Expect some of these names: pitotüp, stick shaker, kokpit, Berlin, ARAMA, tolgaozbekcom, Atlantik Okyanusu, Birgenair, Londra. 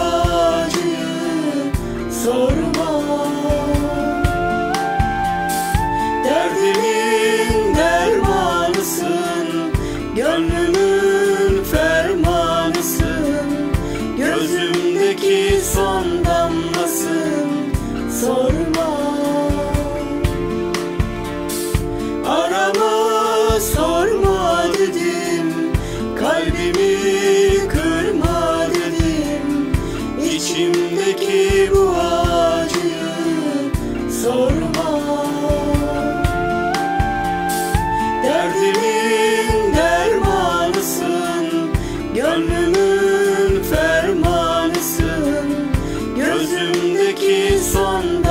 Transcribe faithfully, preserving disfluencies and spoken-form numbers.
acıyı sorma. Derdimin dermanısın, gönlümün fermanısın, gözümdeki son damlasın, sorma. Arama, sorma dedim, kalbimi kırma dedim, içimdeki bu acıyı sorma. Derdimin dermanısın, gönlümün fermanısın, gözümdeki son